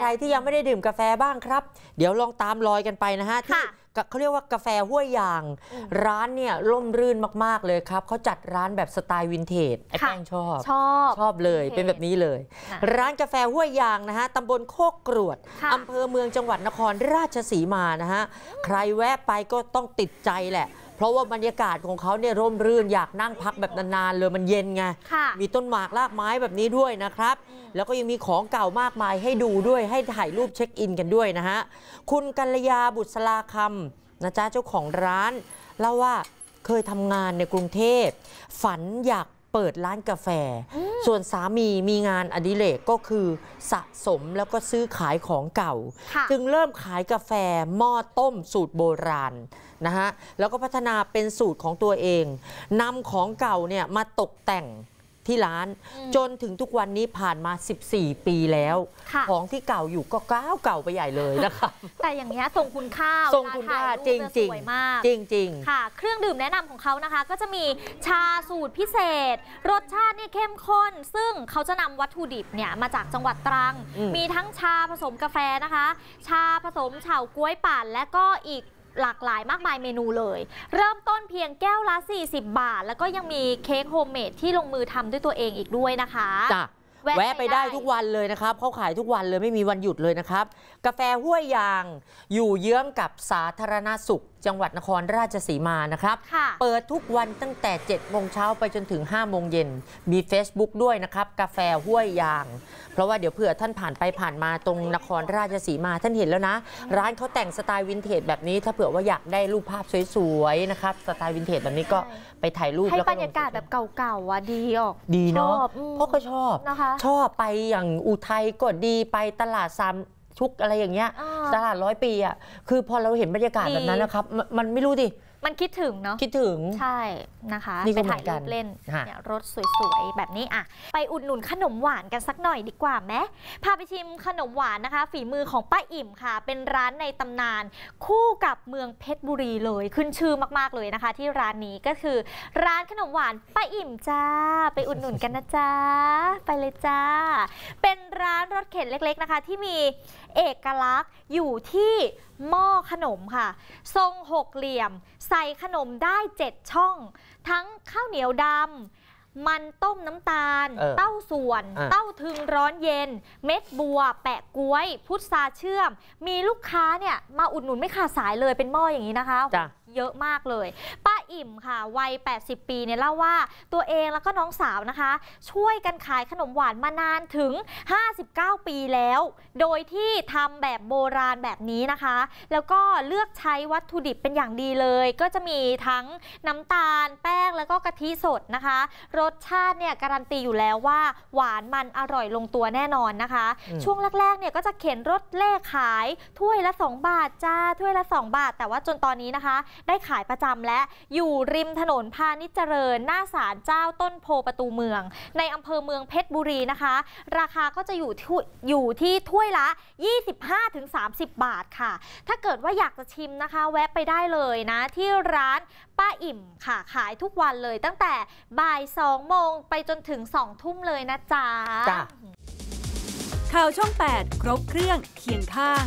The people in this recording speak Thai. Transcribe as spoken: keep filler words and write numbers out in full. ใครที่ยังไม่ได้ดื่มกาแฟบ้างครับเดี๋ยวลองตามรอยกันไปนะฮะที่เขาเรียกว่ากาแฟห้วยยางร้านเนี่ยร่มรื่นมากๆเลยครับเขาจัดร้านแบบสไตล์วินเทจไอ้แป้งชอบชอบชอบเลยเป็นแบบนี้เลยร้านกาแฟห้วยยางนะฮะตำบลโคกกรวดอำเภอเมืองจังหวัดนครราชสีมานะฮะใครแวะไปก็ต้องติดใจแหละเพราะว่าบรรยากาศของเขาเนี่ยร่มรื่นอยากนั่งพักแบบนานๆเลยมันเย็นไงมีต้นหมากรากไม้แบบนี้ด้วยนะครับแล้วก็ยังมีของเก่ามากมายให้ดูด้วยให้ถ่ายรูปเช็คอินกันด้วยนะฮะคุณกัลยาบุษราคำนะจ๊ะเจ้าของร้านเล่าว่าเคยทำงานในกรุงเทพฝันอยากเปิดร้านกาแฟส่วนสามีมีงานอดิเรกก็คือสะสมแล้วก็ซื้อขายของเก่าจึงเริ่มขายกาแฟหม้อต้มสูตรโบราณนะฮะแล้วก็พัฒนาเป็นสูตรของตัวเองนำของเก่าเนี่ยมาตกแต่งที่ร้านจนถึงทุกวันนี้ผ่านมาสิบสี่ปีแล้วของที่เก่าอยู่ก็เก่าเก่าไปใหญ่เลยนะคะแต่อย่างนี้ทรงคุณค่าทรงคุณค่าจริงจริงสวยมากจริงจริงค่ะเครื่องดื่มแนะนำของเขานะคะก็จะมีชาสูตรพิเศษรสชาตินี่เข้มข้นซึ่งเขาจะนำวัตถุดิบเนี่ยมาจากจังหวัดตรังมีทั้งชาผสมกาแฟนะคะชาผสมเฉาก๊วยป่านและก็อีกหลากหลายมากมายเมนูเลยเริ่มต้นเพียงแก้วละสี่สิบบาทแล้วก็ยังมีเค้กโฮมเมดที่ลงมือทำด้วยตัวเองอีกด้วยนะคะจ้ะแวะไปได้ทุกวันเลยนะครับเขาขายทุกวันเลยไม่มีวันหยุดเลยนะครับกาแฟห้วยยางอยู่เยื้องกับสาธารณสุขจังหวัดนครราชสีมานะครับเปิดทุกวันตั้งแต่เจ็ดโมงเช้าไปจนถึงห้าโมงเย็นมี เฟซบุ๊ก ด้วยนะครับกาแฟห้วยยางเพราะว่าเดี๋ยวเผื่อท่านผ่านไปผ่านมาตรงนครราชสีมาท่านเห็นแล้วนะร้านเขาแต่งสไตล์วินเทจแบบนี้ถ้าเผื่อว่าอยากได้รูปภาพสวยๆนะครับสไตล์วินเทจแบบนี้ก็ไปถ่ายรูปให้บรรยากาศแบบเก่าๆอ่ะดีออกดีเนาะเพราะก็ชอบชอบไปอย่างอุทัยก็ดีไปตลาดซ้ำทุกอะไรอย่างเงี้ยตลาดร้อยปีอ่ะคือพอเราเห็นบรรยากาศแบบนั้นนะครับมันไม่รู้ดิมันคิดถึงเนาะคิดถึงใช่นะคะไปถ่ายรูปเล่นรถสวยๆแบบนี้อ่ะไปอุดหนุนขนมหวานกันสักหน่อยดีกว่าไหมพาไปชิมขนมหวานนะคะฝีมือของป้าอิ่มค่ะเป็นร้านในตำนานคู่กับเมืองเพชรบุรีเลยขึ้นชื่อมากๆเลยนะคะที่ร้านนี้ก็คือร้านขนมหวานป้าอิ่มจ้าไปอุดหนุนกันนะจ้าไปเลยจ้าเป็นร้านรถเข็นเล็กๆนะคะที่มีเอกลักษณ์อยู่ที่หม้อขนมค่ะทรงหกเหลี่ยมใส่ขนมได้เจ็ดช่องทั้งข้าวเหนียวดำมันต้มน้ำตาล เ, เต้าส่วนเต้าถึงร้อนเย็นเม็ดบัวแปะก๊วยพุทราเชื่อมมีลูกค้าเนี่ยมาอุดหนุนไม่ขาดสายเลยเป็นหม้ออย่างนี้นะคะเยอะมากเลยป้าอิ่มค่ะวัยแปดสิบปีเนี่ยเล่าว่าตัวเองแล้วก็น้องสาวนะคะช่วยกันขายขนมหวานมานานถึงห้าสิบเก้าปีแล้วโดยที่ทำแบบโบราณแบบนี้นะคะแล้วก็เลือกใช้วัตถุดิบเป็นอย่างดีเลยก็จะมีทั้งน้ำตาลแป้งแล้วก็กะทิสดนะคะรสชาติเนี่ยการันตีอยู่แล้วว่าหวานมันอร่อยลงตัวแน่นอนนะคะช่วงแรกๆเนี่ยก็จะเข็นรถเล่ขายถ้วยละสองบาทจ้าถ้วยละสองบาทแต่ว่าจนตอนนี้นะคะได้ขายประจำและอยู่ริมถนนพาณิชย์เจริญหน้าศาลเจ้าต้นโพประตูเมืองในอำเภอเมืองเพชรบุรีนะคะราคาก็จะอยู่ที่อยู่ที่ถ้วยละ ยี่สิบห้าถึงสามสิบบาทค่ะถ้าเกิดว่าอยากจะชิมนะคะแวะไปได้เลยนะที่ร้านป้าอิ่มค่ะขายทุกวันเลยตั้งแต่บ่ายสองโมงไปจนถึงสองทุ่มเลยนะจ๊ะข่าวช่องแปดครบเครื่องเคียงข้าง